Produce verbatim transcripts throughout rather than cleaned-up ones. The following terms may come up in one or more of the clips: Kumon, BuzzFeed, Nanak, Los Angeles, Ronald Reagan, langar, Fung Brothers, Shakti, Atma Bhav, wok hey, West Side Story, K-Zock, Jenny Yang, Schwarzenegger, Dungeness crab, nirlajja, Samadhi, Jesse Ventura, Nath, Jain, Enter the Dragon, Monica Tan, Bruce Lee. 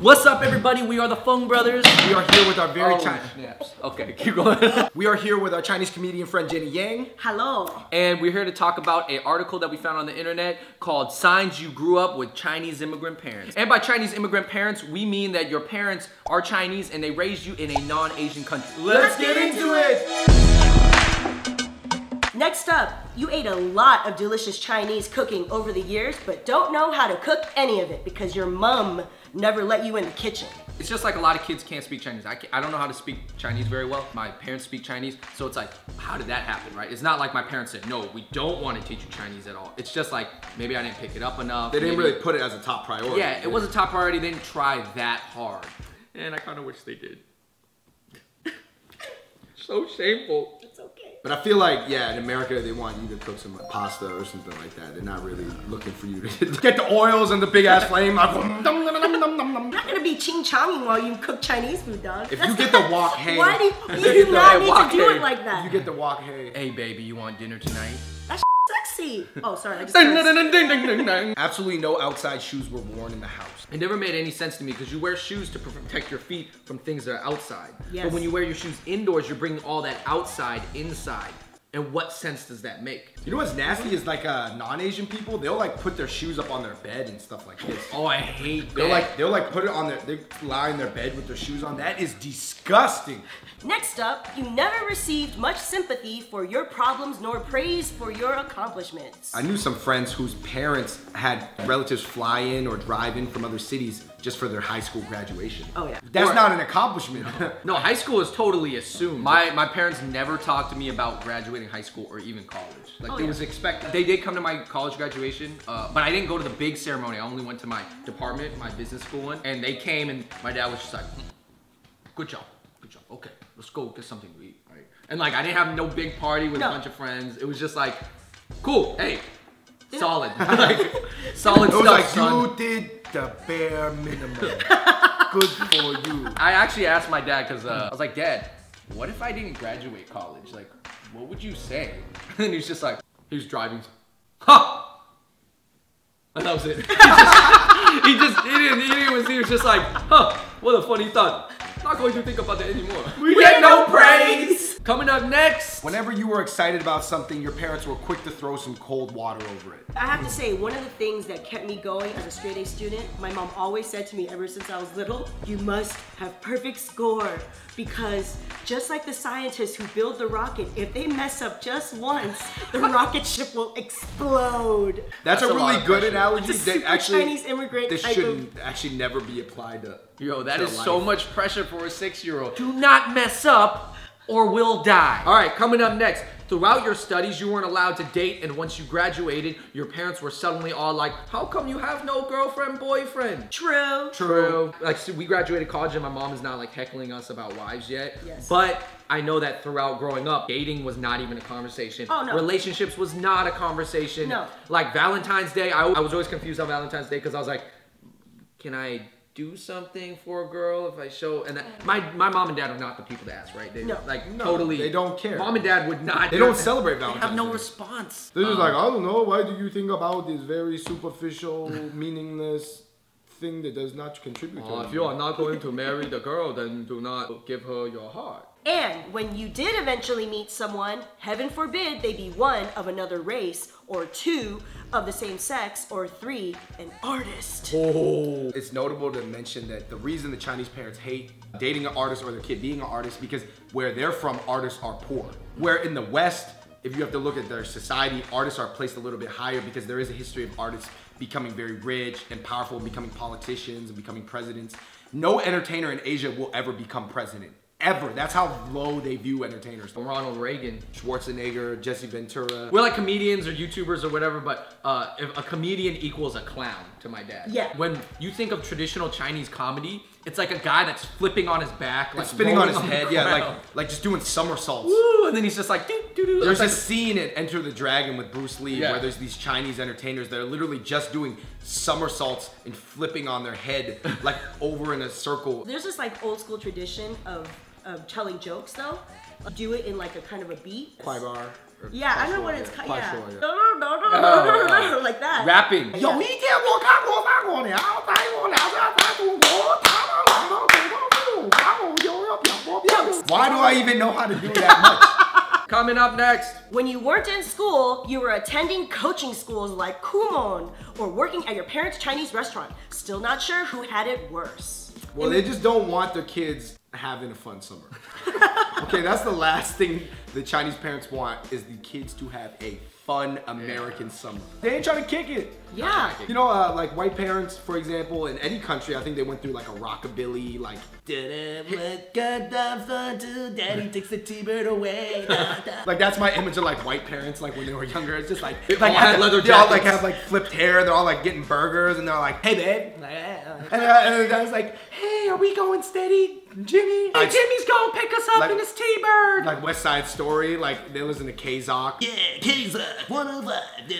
What's up, everybody? We are the Fung Brothers. We are here with our very oh, Chinese. Snaps. Okay, keep going. We are here with our Chinese comedian friend Jenny Yang. Hello. And we're here to talk about an article that we found on the internet called "Signs You Grew Up with Chinese Immigrant Parents." And by Chinese immigrant parents, we mean that your parents are Chinese and they raised you in a non-Asian country. Let's, Let's get, get into it. it. Next up. You ate a lot of delicious Chinese cooking over the years, but don't know how to cook any of it because your mom never let you in the kitchen. It's just like a lot of kids can't speak Chinese. I, can't, I don't know how to speak Chinese very well. My parents speak Chinese, so it's like, how did that happen, right? It's not like my parents said, no, we don't want to teach you Chinese at all. It's just like, maybe I didn't pick it up enough. They didn't maybe, really put it as a top priority. Yeah, it was a top priority. They didn't try that hard. And I kind of wish they did. So shameful. It's okay. But I feel like, yeah, in America, they want you to cook some like, pasta or something like that. They're not really looking for you to get the oils and the big-ass flame. Like, dum, dum, dum, dum, dum, dum. You're not going to be ching-chonging while you cook Chinese food, dog. If you get the wok hey. Why do you, you, you do not need to do hay. It like that? If you get the wok hey. Hey, baby, you want dinner tonight? That's sexy. Oh, sorry. I just Absolutely no outside shoes were worn in the house. It never made any sense to me because you wear shoes to protect your feet from things that are outside. Yes. But when you wear your shoes indoors, you're bringing all that outside inside. And what sense does that make? You know what's nasty is like uh, non-Asian people, they'll like put their shoes up on their bed and stuff like this. Oh, I hate that. They'll like, they'll like put it on their, they lie in their bed with their shoes on. That is disgusting. Next up, you never received much sympathy for your problems nor praise for your accomplishments. I knew some friends whose parents had relatives fly in or drive in from other cities just for their high school graduation. Oh yeah. That's or, not an accomplishment. No, high school is totally assumed. My, my parents never talked to me about graduating high school or even college. Like oh, it yeah. was expected. They did come to my college graduation, uh, but I didn't go to the big ceremony. I only went to my department, my business school one, and they came and my dad was just like, good job, good job. Okay, let's go get something to eat, right? And like, I didn't have no big party with no. a bunch of friends. It was just like, cool, hey, yeah. solid. like, solid it was stuff, like, son. You did the bare minimum. Good for you. I actually asked my dad, cause uh, I was like, Dad, what if I didn't graduate college? Like, what would you say? And he was just like, he was driving. Ha! And that was it. He just, he just, he didn't, he didn't, he was just like, huh, what a funny thought. I'm not going to think about that anymore. We, we get no praise! Coming up next. Whenever you were excited about something, your parents were quick to throw some cold water over it. I have to say, one of the things that kept me going as a straight A student, my mom always said to me ever since I was little, you must have perfect score because just like the scientists who build the rocket, if they mess up just once, the rocket ship will explode. That's, That's a, a really good analogy. They actually, Chinese immigrant this shouldn't of... actually never be applied to Yo, that to is life. So much pressure for a six-year-old. Do not mess up or will die. All right, coming up next. Throughout your studies, you weren't allowed to date, and once you graduated, your parents were suddenly all like, how come you have no girlfriend, boyfriend? True. True. Like, so we graduated college, and my mom is not, like, heckling us about wives yet. Yes. But I know that throughout growing up, dating was not even a conversation. Oh, no. Relationships was not a conversation. No. Like, Valentine's Day, I, I was always confused on Valentine's Day, because I was like, can I... do something for a girl if I show, and that, my my mom and dad are not the people to ask, right? They no, like no, totally. They don't care. Mom and dad would not. They do don't that. Celebrate Valentine's. They have no Day. Response. They're um, just like, I don't know. Why do you think about this very superficial, meaningless thing that does not contribute? Uh, to If you are not going to marry the girl, then do not give her your heart. And when you did eventually meet someone, heaven forbid they be one of another race, or two of the same sex, or three, an artist. Oh. It's notable to mention that the reason the Chinese parents hate dating an artist or their kid being an artist because where they're from, artists are poor. Where in the West, if you have to look at their society, artists are placed a little bit higher because there is a history of artists becoming very rich and powerful, and becoming politicians and becoming presidents. No entertainer in Asia will ever become president. Ever. That's how low they view entertainers. Ronald Reagan, Schwarzenegger, Jesse Ventura. We're like comedians or YouTubers or whatever, but uh, if a comedian equals a clown to my dad. Yeah. When you think of traditional Chinese comedy, it's like a guy that's flipping on his back, like spinning on his head, yeah, like like just doing somersaults. Woo, and then he's just like, doo, doo, doo. There's a scene in Enter the Dragon with Bruce Lee yeah. where there's these Chinese entertainers that are literally just doing somersaults and flipping on their head, like over in a circle. There's this like old school tradition of of telling jokes though. Do it in like a kind of a beat. Kwai bar. Yeah, I don't know what it's called. Yeah. Yeah. Oh, yeah. Like that. Rapping. Yeah. Why do I even know how to do that much? Coming up next. When you weren't in school, you were attending coaching schools like Kumon or working at your parents' Chinese restaurant. Still not sure who had it worse. Well, they just don't want their kids having a fun summer. Okay, that's the last thing the Chinese parents want is the kids to have a fun American yeah. summer. They ain't trying to kick it. Yeah. You know, uh, like white parents, for example, in any country, I think they went through like a rockabilly, like, daddy takes the T-bird away. Like that's my image of like white parents, like when they were younger. It's just like, it like all had leather jackets. They all like have like flipped hair. They're all like getting burgers and they're like, hey babe. And, uh, and I was like, hey, are we going steady, Jimmy? Hey, Jimmy's gonna pick us up like, in his T-bird. Like West Side Story, like they listen to K-Zock. Yeah, K-Zock. one oh five.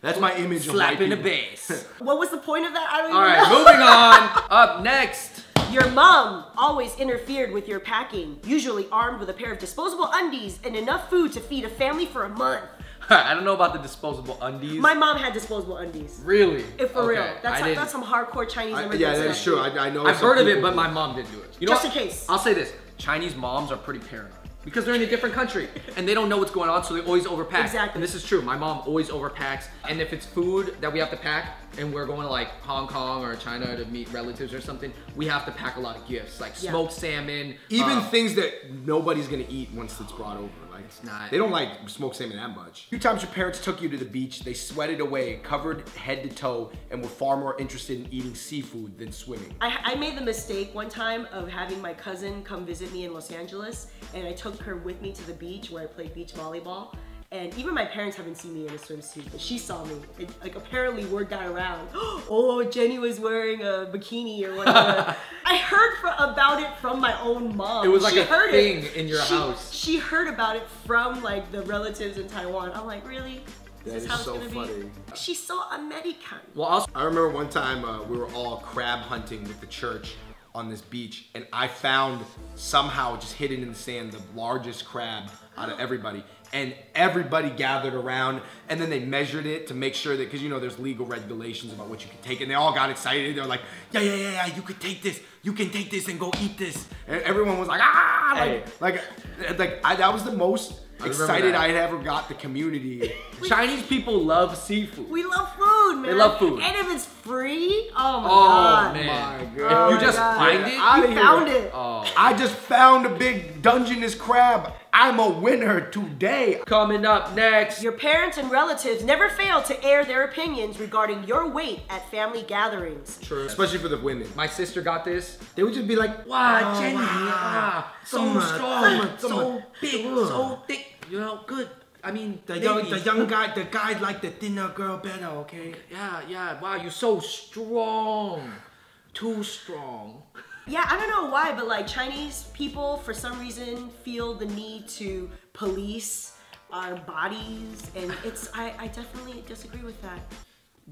That's my image Slap of in the bass. What was the point of that? I don't even All right, know. Moving on. Up next. Your mom always interfered with your packing, usually armed with a pair of disposable undies and enough food to feed a family for a month. I don't know about the disposable undies. My mom had disposable undies. Really? If for okay. real. That's, like, that's some hardcore Chinese American Yeah, that is true. I, I know I've heard of it, but my mom didn't do it. You know Just what? in case. I'll say this. Chinese moms are pretty paranoid. Because they're in a different country and they don't know what's going on, so they always overpack. Exactly. And this is true. My mom always overpacks. And if it's food that we have to pack and we're going to like Hong Kong or China to meet relatives or something, we have to pack a lot of gifts like yeah. smoked salmon. Even um, things that nobody's gonna eat once it's brought over. Like it's not. They don't like smoked salmon that much. A few times your parents took you to the beach, they sweated away, covered head to toe, and were far more interested in eating seafood than swimming. I, I made the mistake one time of having my cousin come visit me in Los Angeles, and I took her with me to the beach where I played beach volleyball, and even my parents haven't seen me in a swimsuit, but she saw me. It, like apparently word got around. Oh, Jenny was wearing a bikini or whatever. I heard for, about it from my own mom. It was like she a heard thing it. in your she, house. She heard about it from like the relatives in Taiwan. I'm like, really? That is, is so funny. Be? She's so American. Well, also I remember one time uh, we were all crab hunting with the church on this beach, and I found somehow just hidden in the sand the largest crab out of everybody, and everybody gathered around, and then they measured it to make sure that, because you know there's legal regulations about what you can take, and they all got excited. They're like, yeah, yeah, yeah, yeah, you could take this, you can take this and go eat this, and everyone was like, ah, like, hey. like, like I, that was the most I excited I had ever got the community. we, Chinese people love seafood. We love food, man. They love food. And if it's free, oh my oh, god. Man. My god. If you just god. find it, I you found it. it. Oh. I just found a big Dungeness crab. I'm a winner today. Coming up next. Your parents and relatives never fail to air their opinions regarding your weight at family gatherings. True. Especially for the women. My sister got this. They would just be like, wow, oh, Jenny, wow. so strong, so, so big, so thick. You know, good. I mean, the young, the young guy, the guy liked the thinner girl better, okay? Yeah, yeah, wow, you're so strong. Too strong. Yeah, I don't know why, but like Chinese people, for some reason, feel the need to police our bodies, and it's I, I definitely disagree with that.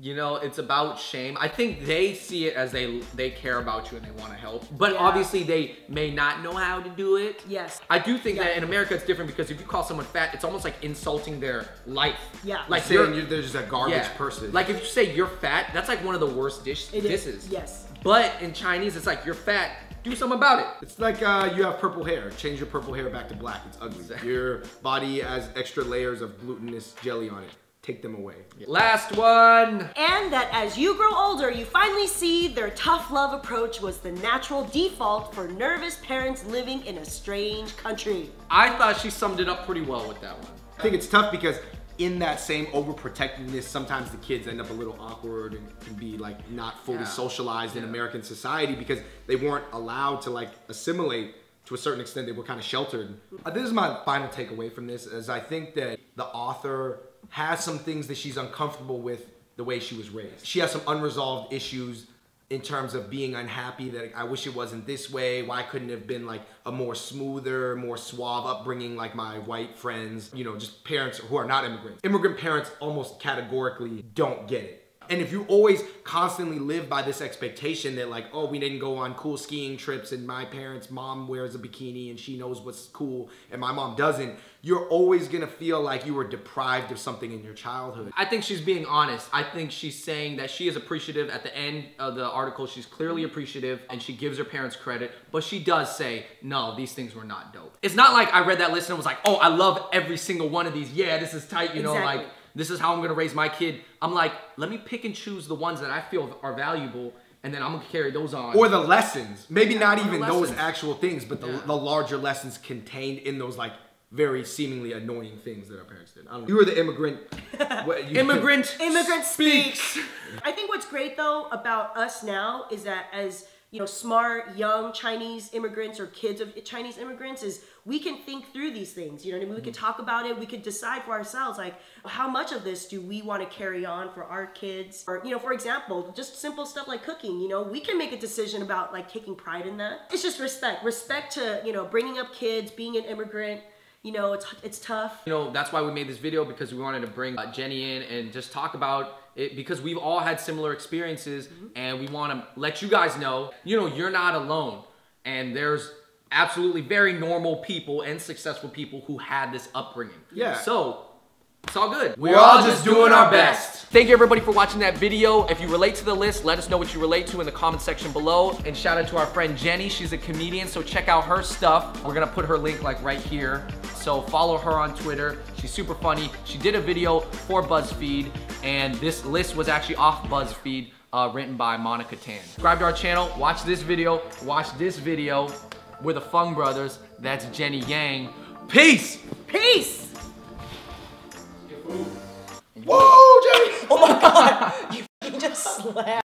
You know, it's about shame. I think they see it as they they care about you and they want to help, but yeah. obviously they may not know how to do it. Yes. I do think yeah. that in America it's different, because if you call someone fat, it's almost like insulting their life. Yeah. Like you're saying you're, they're just a garbage yeah. person. Like if you say you're fat, that's like one of the worst dish it dishes. Is. Yes. But in Chinese, it's like, you're fat, do something about it. It's like uh, you have purple hair, change your purple hair back to black, it's ugly. Exactly. Your body has extra layers of glutinous jelly on it. Take them away. Yeah. Last one. And that as you grow older, you finally see their tough love approach was the natural default for nervous parents living in a strange country. I thought she summed it up pretty well with that one. I think it's tough because in that same overprotectiveness, sometimes the kids end up a little awkward and can be like not fully yeah. socialized yeah. in American society because they weren't allowed to like assimilate. To a certain extent, they were kind of sheltered. Uh, this is my final takeaway from this, is I think that the author has some things that she's uncomfortable with the way she was raised. She has some unresolved issues in terms of being unhappy that I wish it wasn't this way, why couldn't it have been like a more smoother, more suave upbringing like my white friends, you know, just parents who are not immigrants. Immigrant parents almost categorically don't get it. And if you always constantly live by this expectation that like, oh, we didn't go on cool skiing trips and my parents' mom wears a bikini and she knows what's cool and my mom doesn't, you're always gonna feel like you were deprived of something in your childhood. I think she's being honest. I think she's saying that she is appreciative. At the end of the article, she's clearly appreciative and she gives her parents credit, but she does say, no, these things were not dope. It's not like I read that list and was like, oh, I love every single one of these. Yeah, this is tight, you know, exactly. Like, this is how I'm gonna raise my kid. I'm like, let me pick and choose the ones that I feel are valuable and then I'm gonna carry those on. Or the lessons. Maybe yeah, not even those actual things, but the, yeah. the larger lessons contained in those like very seemingly annoying things that our parents did. I don't know. You were the immigrant. What, you immigrant Immigrant speaks. I think what's great though about us now is that as you know, smart, young Chinese immigrants or kids of Chinese immigrants is we can think through these things, you know what I mean? We can talk about it, we could decide for ourselves, like how much of this do we want to carry on for our kids? Or, you know, for example, just simple stuff like cooking, you know, we can make a decision about like taking pride in that. It's just respect, respect to, you know, bringing up kids, being an immigrant, you know, it's, it's tough. You know, that's why we made this video because we wanted to bring uh, Jenny in and just talk about it because we've all had similar experiences mm-hmm. and we want to let you guys know, you know, you're not alone and there's absolutely very normal people and successful people who had this upbringing. Yeah. So it's all good. We're, We're all just, just doing, doing our best. best. Thank you everybody for watching that video. If you relate to the list, let us know what you relate to in the comment section below. And shout out to our friend Jenny. She's a comedian, so check out her stuff. We're gonna put her link like right here. So follow her on Twitter. She's super funny. She did a video for BuzzFeed, and this list was actually off BuzzFeed, uh, written by Monica Tan. Subscribe to our channel, watch this video, watch this video. We're the Fung Brothers. That's Jenny Yang. Peace! Peace! Whoa, Jenny! Oh my God! You just slapped.